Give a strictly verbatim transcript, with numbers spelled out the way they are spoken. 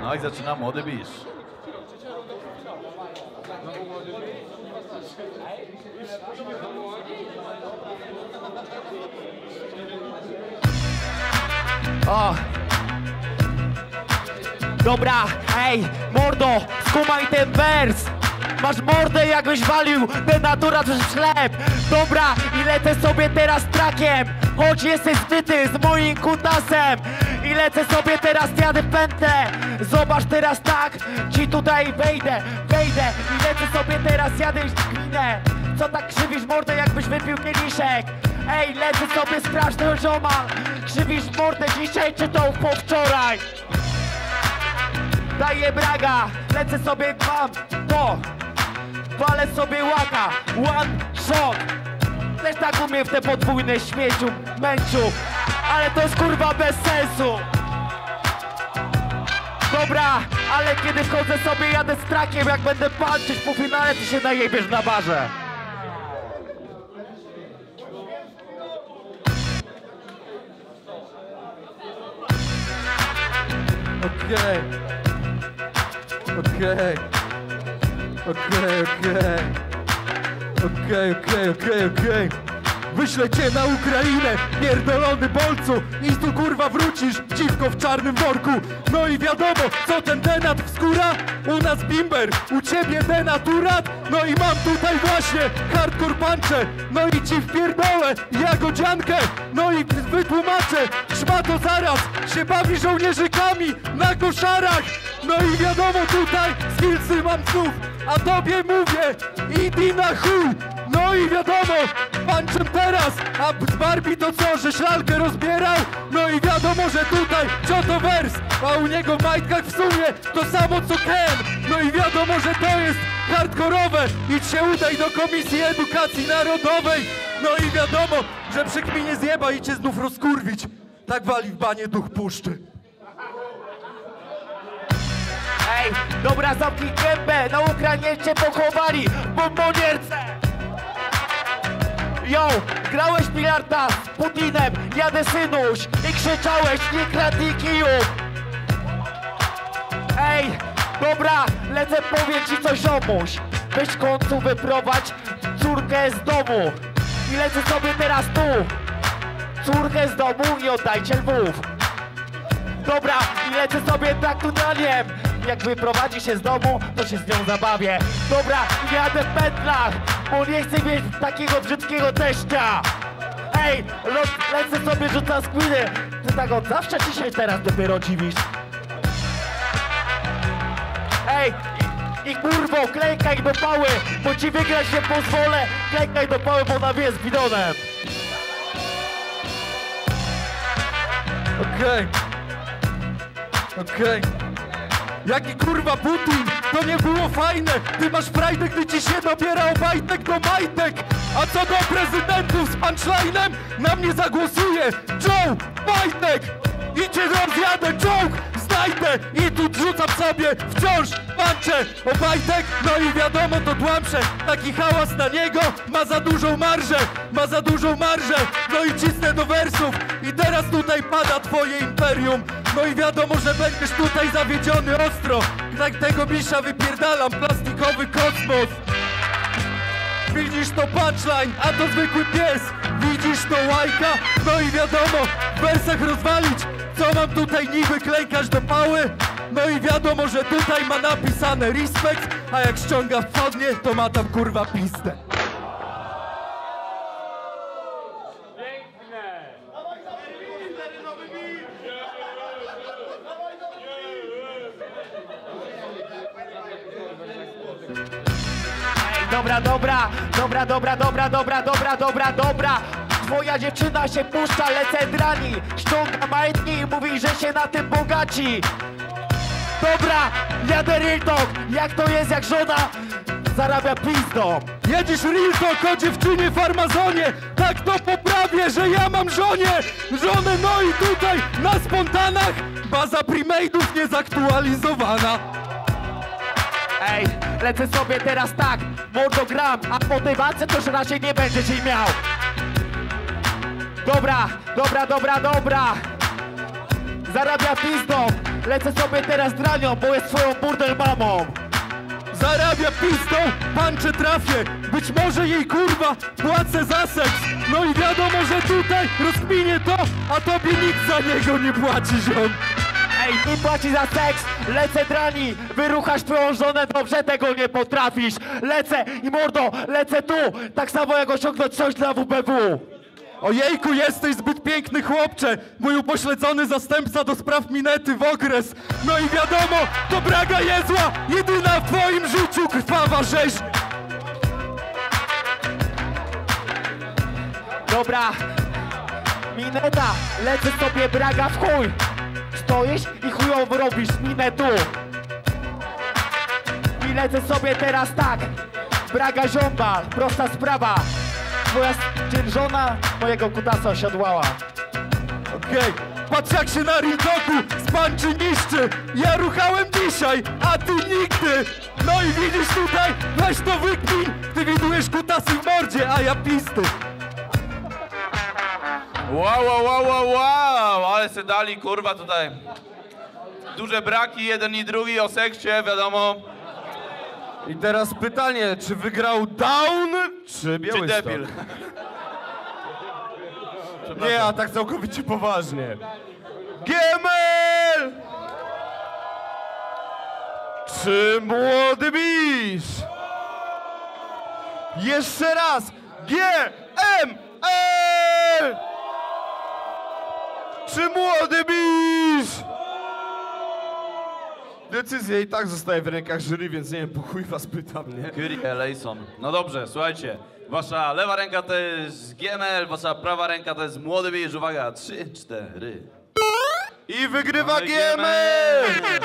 No i zaczyna Młody Bisz. O! Dobra, ej, mordo, skumaj ten wers. Masz mordę, jakbyś walił ten natura przez chleb. Dobra, i lecę sobie teraz trakiem, choć jesteś wtyty z moim kutasem. I lecę sobie teraz, jadę w pętlę. Zobacz teraz tak, ci tutaj wejdę, wejdę. I lecę sobie teraz, jadę w gminę. Co tak krzywisz mordę, jakbyś wypił kieliszek? Ej, lecę sobie straszny ziomal. Krzywisz mordę dzisiaj, czy to po wczoraj? Daję braga, lecę sobie, mam to. Walę sobie łaka, one shot. Też tak umiem w te podwójne śmieciu, męciu. Ale to jest kurwa bez sensu. Dobra, ale kiedy chodzę sobie, jadę z trakiem. Jak będę walczyć po finale, ty się najebiesz na barze. Okej, okej, okej, okej, okej, okej, okej, okej. Wyślę cię na Ukrainę, pierdolony bolcu. I tu kurwa wrócisz, dziwko w czarnym worku. No i wiadomo, co ten denat wskóra? U nas bimber, u ciebie denaturat. No i mam tutaj właśnie hardcore punche. No i ci wpierdolę jagodziankę. No i wytłumaczę, szmato zaraz. Się bawi żołnierzykami na koszarach. No i wiadomo tutaj, skillsy mam znów. A tobie mówię, idi na chuj. No i wiadomo, punczem teraz, a z Barbi to co, że szlalkę rozbierał? No i wiadomo, że tutaj cioto wers, a u niego w majtkach w sumie to samo co Ken. No i wiadomo, że to jest hardkorowe. Idź się udaj do Komisji Edukacji Narodowej. No i wiadomo, że przy kminie zjeba i cię znów rozkurwić. Tak wali w banie duch puszczy. Ej, dobra, zamknij gębę, na Ukrainie cię pochowali w bombonierce. Yo, grałeś bilarda z Putinem, jadę synuś. I krzyczałeś, nie kradnij kijów. Ej, dobra, lecę powie ci coś ziomuś. Weź w końcu wyprowadź córkę z domu. I lecę sobie teraz tu. Córkę z domu, nie oddajcie lwów. Dobra, i lecę sobie tak tu daliem. Jak wyprowadzi się z domu, to się z nią zabawię. Dobra, jadę w pętlach, bo nie chcę mieć takiego brzydkiego teścia. Ej, lecę sobie, rzucam skwiny. Ty tak od zawsze dzisiaj teraz dopiero dziwisz. Ej, i, i kurwo, klękaj do pały, bo ci wygrać nie pozwolę. Klękaj do pały, bo na wie z bidonem. Okej, okej. Jaki kurwa Putin, to nie było fajne. Ty masz frajdę, gdy ci się dobiera obajtek do majtek. A co do prezydentów z punchline'em, na mnie zagłosuje Joe, majtek. I cię rozjadę, czołg, znajdę. I tu rzucam sobie wciąż punche obajtek. No i wiadomo, to dłamsze. Taki hałas na niego, ma za dużą marżę. Ma za dużą marżę, no i cisnę do wersów. I teraz tutaj pada twoje imperium. No i wiadomo, że będziesz tutaj zawiedziony ostro. Tak tego Bisza wypierdalam, plastikowy kosmos. Widzisz to punchline, a to zwykły pies. Widzisz to łajka, no i wiadomo, w wersach rozwalić. Co mam tutaj niby, klękasz do pały? No i wiadomo, że tutaj ma napisane respekt. A jak ściąga wpadnie, to ma tam kurwa pistę. Dobra, dobra, dobra, dobra, dobra, dobra, dobra, dobra, dobra. Twoja dziewczyna się puszcza, lecę drani. Ściąga majtki i mówi, że się na tym bogaci. Dobra, jadę real talk. Jak to jest, jak żona zarabia pizdą? Jedziesz real talk o dziewczynie w Armazonie. Tak to poprawię, że ja mam żonie. Żonę, no i tutaj na spontanach. Baza primate'ów niezaktualizowana. Ej, lecę sobie teraz tak, mordogram, a po tej walce to już raczej nie będziesz jej miał. Dobra, dobra, dobra, dobra. Zarabia pizdą, Lecę sobie teraz dranią, bo jest swoją burdel mamą. Zarabia pistą, pancze trafię. Być może jej kurwa płacę za seks. No i wiadomo, że tutaj rozkminie to, a tobie nikt za niego nie płaci, ziom. Ej, tu płaci za seks, lecę drani, wyruchasz twoją żonę, dobrze tego nie potrafisz. Lecę i mordo, lecę tu, tak samo jak osiągnąć coś dla W B W. Ojejku, jesteś zbyt piękny chłopcze, mój upośledzony zastępca do spraw minety w okres. No i wiadomo, to Braga jezła, jedyna w twoim życiu krwawa rzeź. Dobra, mineta, lecę sobie Braga w chuj. Stoisz i chujowo robisz minę tu. I lecę sobie teraz tak, Braga ziąba, prosta sprawa. Moja dzierżona mojego kutasa osiadłała. Okej, okay. Patrz jak się na ringoku z panczy niszczy. Ja ruchałem dzisiaj, a ty nigdy. No i widzisz tutaj, weź to wykmin. Ty widujesz kutasy w mordzie, a ja pisty. Wow, wow, wow, wow, wow, ale se dali, kurwa, tutaj. Duże braki, jeden i drugi, o seksie, wiadomo. I teraz pytanie, czy wygrał Down, czy Białyś? Czy debil? Nie, a tak całkowicie poważnie. Giemel! Czy Młody Bisz? Jeszcze raz, G M L! Czy Młody Bisz? Decyzja i tak zostaje w rękach jury, więc nie wiem, po chuj was pytam, nie? Curie Lejson. No dobrze, słuchajcie. Wasza lewa ręka to jest Giemel, wasza prawa ręka to jest Młody Bisz. Uwaga, trzy, cztery. I wygrywa Giemel!